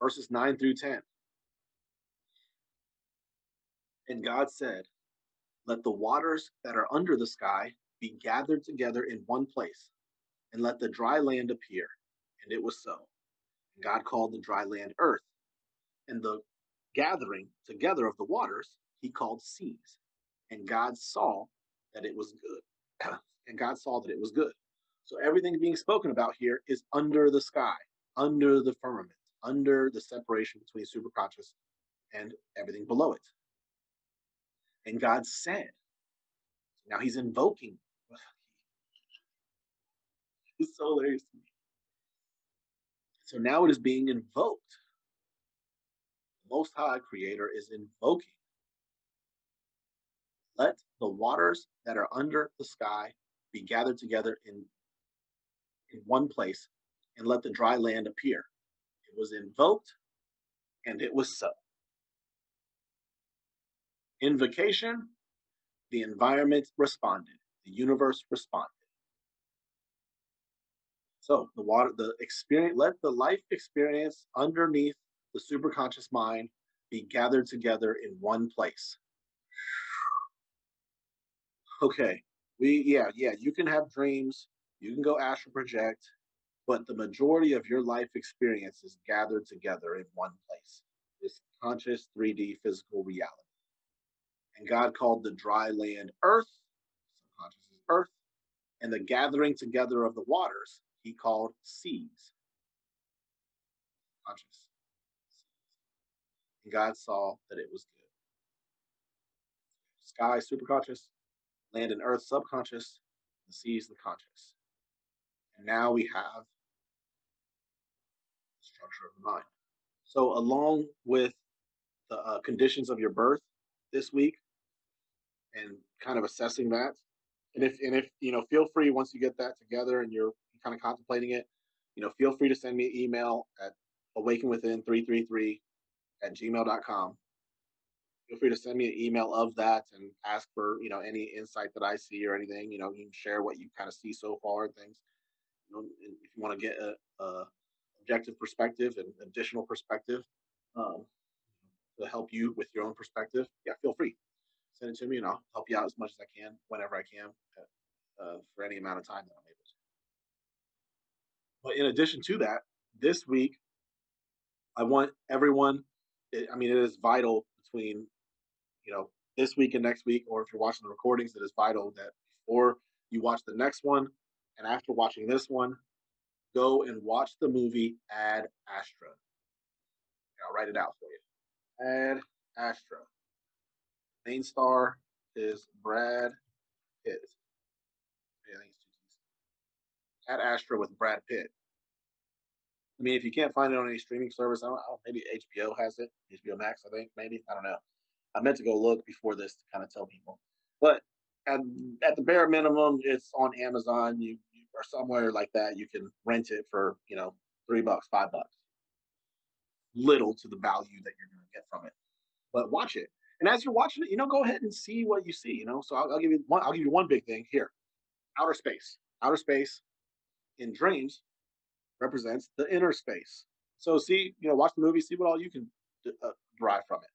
verses 9 through 10. And God said, let the waters that are under the sky be gathered together in one place, and let the dry land appear. And it was so. And God called the dry land earth, and the gathering together of the waters he called seas. And God saw that it was good. And God saw that it was good. So everything being spoken about here is under the sky, under the firmament, under the separation between superconscious and everything below it. And God said, now he's invoking. It's so hilarious to me. So now it is being invoked. The Most High Creator is invoking. Let the waters that are under the sky be gathered together in one place, and let the dry land appear. It was invoked, and it was so. Invocation, the environment responded. The universe responded. So the water, the experience, let the life experience underneath the superconscious mind be gathered together in one place. Okay, you can have dreams, you can go astral project, but the majority of your life experience is gathered together in one place. This conscious 3D physical reality. And God called the dry land earth, subconscious is earth, and the gathering together of the waters he called seas. Conscious. And God saw that it was good. Sky, superconscious, land and earth, subconscious, the seas, the conscious. And now we have the structure of the mind. So along with the conditions of your birth this week, and kind of assessing that, and if you know, feel free, once you get that together and you're kind of contemplating it, you know, feel free to send me an email at awakenwithin333@gmail.com. Feel free to send me an email of that and ask for, you know, any insight that I see or anything. You know, you can share what you kind of see so far and things. You know, if you want to get a objective perspective and additional perspective to help you with your own perspective, yeah, feel free. Send it to me and I'll help you out as much as I can, whenever I can, for any amount of time that I'm able to. But in addition to that, this week, I want everyone, it is vital between, you know, this week and next week, or if you're watching the recordings, it is vital that before you watch the next one and after watching this one, go and watch the movie Ad Astra. And I'll write it out for you. Ad Astra. Main star is Brad Pitt. I think it's Ad Astra with Brad Pitt. I mean, if you can't find it on any streaming service, I don't, maybe HBO has it. HBO Max, I think, maybe. I don't know. I meant to go look before this to kind of tell people. But at the bare minimum, it's on Amazon you or somewhere like that. You can rent it for, you know, $3, $5. Little to the value that you're going to get from it. But watch it. And as you're watching it, you know, go ahead and see what you see, you know. So I'll give you one big thing here. Outer space. Outer space in dreams represents the inner space. So see, you know, watch the movie, see what all you can derive from it.